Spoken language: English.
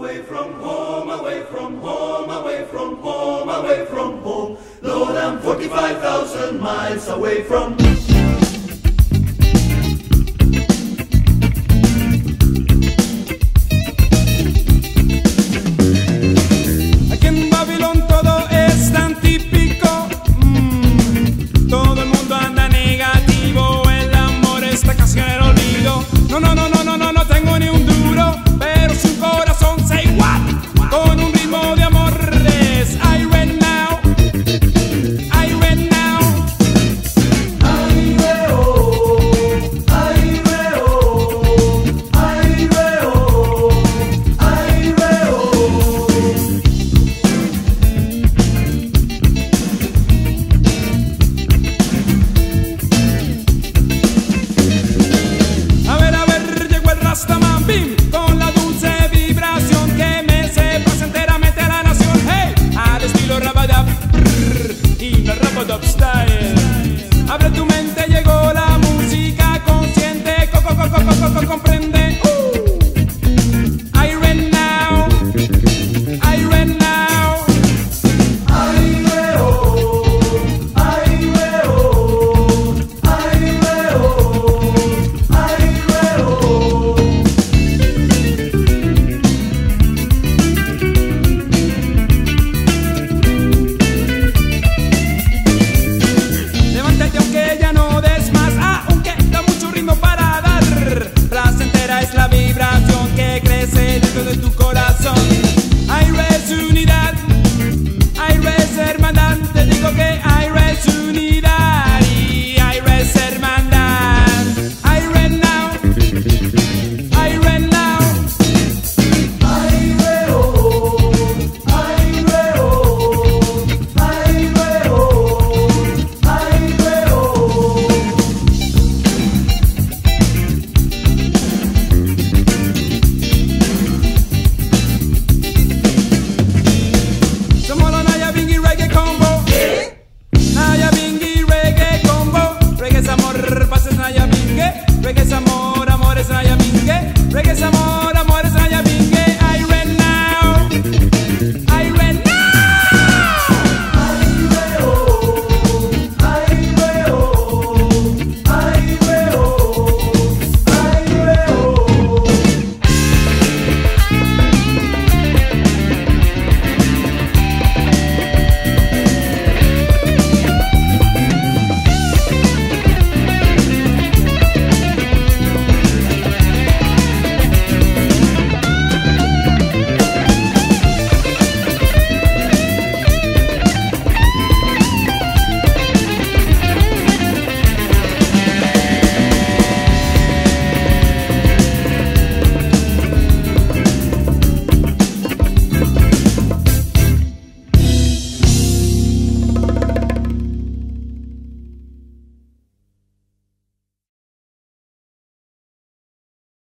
away from home, away from home, away from home, away from home. Lord, I'm 45,000 miles away from